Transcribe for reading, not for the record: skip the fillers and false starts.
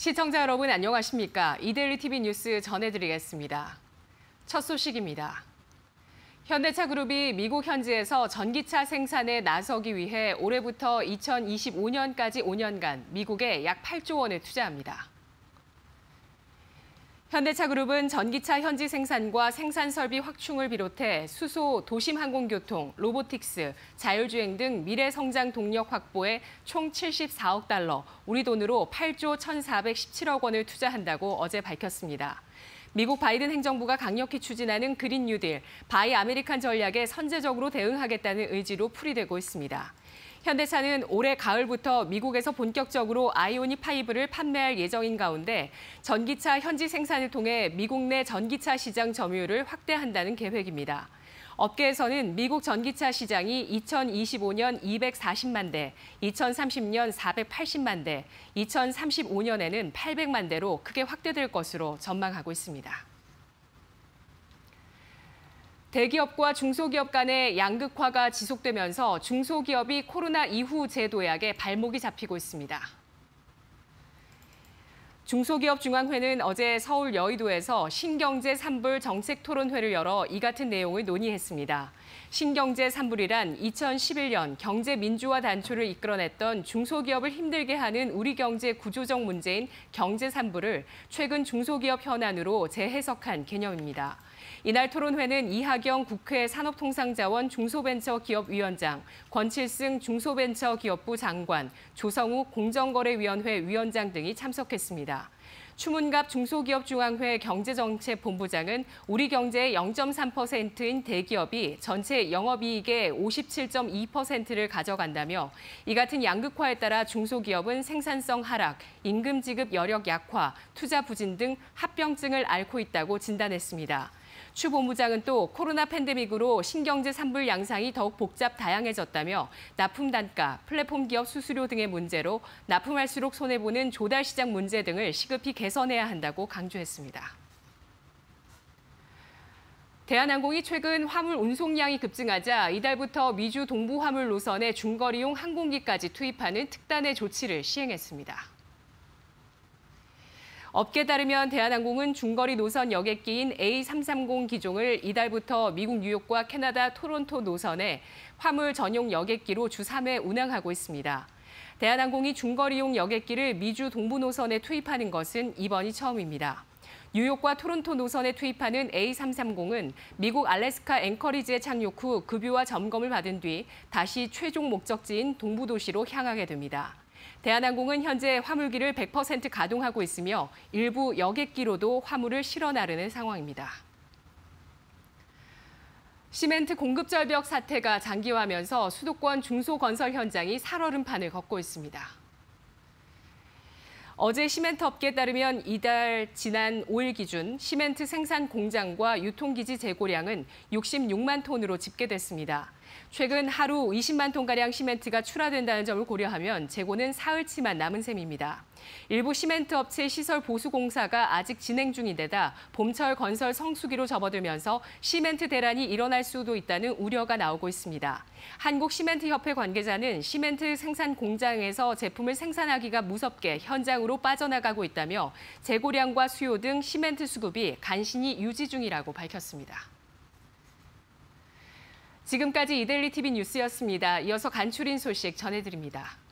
시청자 여러분 안녕하십니까? 이데일리TV 뉴스 전해드리겠습니다. 첫 소식입니다. 현대차 그룹이 미국 현지에서 전기차 생산에 나서기 위해 올해부터 2025년까지 5년간 미국에 약 8조 원을 투자합니다. 현대차 그룹은 전기차 현지 생산과 생산 설비 확충을 비롯해 수소, 도심 항공교통, 로보틱스, 자율주행 등 미래 성장 동력 확보에 총 74억 달러, 우리 돈으로 8조 1,417억 원을 투자한다고 어제 밝혔습니다. 미국 바이든 행정부가 강력히 추진하는 그린 뉴딜, 바이 아메리칸 전략에 선제적으로 대응하겠다는 의지로 풀이되고 있습니다. 현대차는 올해 가을부터 미국에서 본격적으로 아이오닉5를 판매할 예정인 가운데 전기차 현지 생산을 통해 미국 내 전기차 시장 점유율을 확대한다는 계획입니다. 업계에서는 미국 전기차 시장이 2025년 240만 대, 2030년 480만 대, 2035년에는 800만 대로 크게 확대될 것으로 전망하고 있습니다. 대기업과 중소기업 간의 양극화가 지속되면서 중소기업이 코로나 이후 재도약에 발목이 잡히고 있습니다. 중소기업중앙회는 어제 서울 여의도에서 신경제 3불 정책 토론회를 열어 이 같은 내용을 논의했습니다. 신경제 3불이란 2011년 경제 민주화 단초를 이끌어냈던 중소기업을 힘들게 하는 우리 경제 구조적 문제인 경제 3불을 최근 중소기업 현안으로 재해석한 개념입니다. 이날 토론회는 이하경 국회 산업통상자원 중소벤처기업위원장, 권칠승 중소벤처기업부 장관, 조성우 공정거래위원회 위원장 등이 참석했습니다. 추문갑 중소기업중앙회 경제정책본부장은 우리 경제의 0.3%인 대기업이 전체 영업이익의 57.2%를 가져간다며 이 같은 양극화에 따라 중소기업은 생산성 하락, 임금 지급 여력 약화, 투자 부진 등 합병증을 앓고 있다고 진단했습니다. 추 본부장은 또 코로나 팬데믹으로 신경제 3불 양상이 더욱 복잡 다양해졌다며 납품 단가, 플랫폼 기업 수수료 등의 문제로 납품할수록 손해보는 조달 시장 문제 등을 시급히 개선해야 한다고 강조했습니다. 대한항공이 최근 화물 운송량이 급증하자 이달부터 미주 동부 화물 노선에 중거리용 항공기까지 투입하는 특단의 조치를 시행했습니다. 업계에 따르면 대한항공은 중거리 노선 여객기인 A330 기종을 이달부터 미국 뉴욕과 캐나다 토론토 노선에 화물 전용 여객기로 주 3회 운항하고 있습니다. 대한항공이 중거리용 여객기를 미주 동부 노선에 투입하는 것은 이번이 처음입니다. 뉴욕과 토론토 노선에 투입하는 A330은 미국 알래스카 앵커리지에 착륙 후 급유와 점검을 받은 뒤 다시 최종 목적지인 동부도시로 향하게 됩니다. 대한항공은 현재 화물기를 100% 가동하고 있으며 일부 여객기로도 화물을 실어 나르는 상황입니다. 시멘트 공급 절벽 사태가 장기화하면서 수도권 중소건설 현장이 살얼음판을 걷고 있습니다. 어제 시멘트 업계에 따르면 이달 지난 5일 기준 시멘트 생산 공장과 유통기지 재고량은 66만 톤으로 집계됐습니다. 최근 하루 20만 톤가량 시멘트가 출하된다는 점을 고려하면 재고는 사흘치만 남은 셈입니다. 일부 시멘트 업체 시설 보수 공사가 아직 진행 중인 데다 봄철 건설 성수기로 접어들면서 시멘트 대란이 일어날 수도 있다는 우려가 나오고 있습니다. 한국시멘트협회 관계자는 시멘트 생산 공장에서 제품을 생산하기가 무섭게 현장으로 빠져나가고 있다며 재고량과 수요 등 시멘트 수급이 간신히 유지 중이라고 밝혔습니다. 지금까지 이데일리TV 뉴스였습니다. 이어서 간추린 소식 전해드립니다.